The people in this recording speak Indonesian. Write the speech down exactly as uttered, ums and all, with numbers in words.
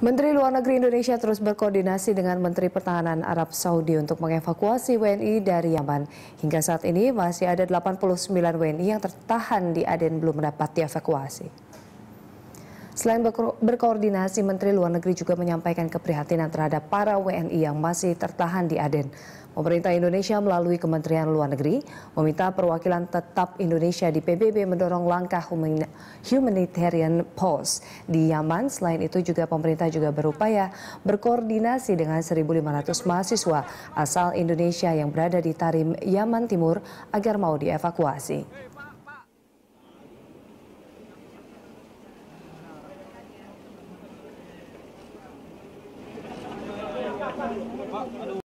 Menteri Luar Negeri Indonesia terus berkoordinasi dengan Menteri Pertahanan Arab Saudi untuk mengevakuasi W N I dari Yaman. Hingga saat ini masih ada delapan puluh sembilan W N I yang tertahan di Aden belum mendapat dievakuasi. Selain berkoordinasi, Menteri Luar Negeri juga menyampaikan keprihatinan terhadap para W N I yang masih tertahan di Aden. Pemerintah Indonesia melalui Kementerian Luar Negeri meminta perwakilan tetap Indonesia di P B B mendorong langkah humanitarian pause di Yaman. Selain itu juga pemerintah juga berupaya berkoordinasi dengan seribu lima ratus mahasiswa asal Indonesia yang berada di Tarim, Yaman Timur agar mau dievakuasi.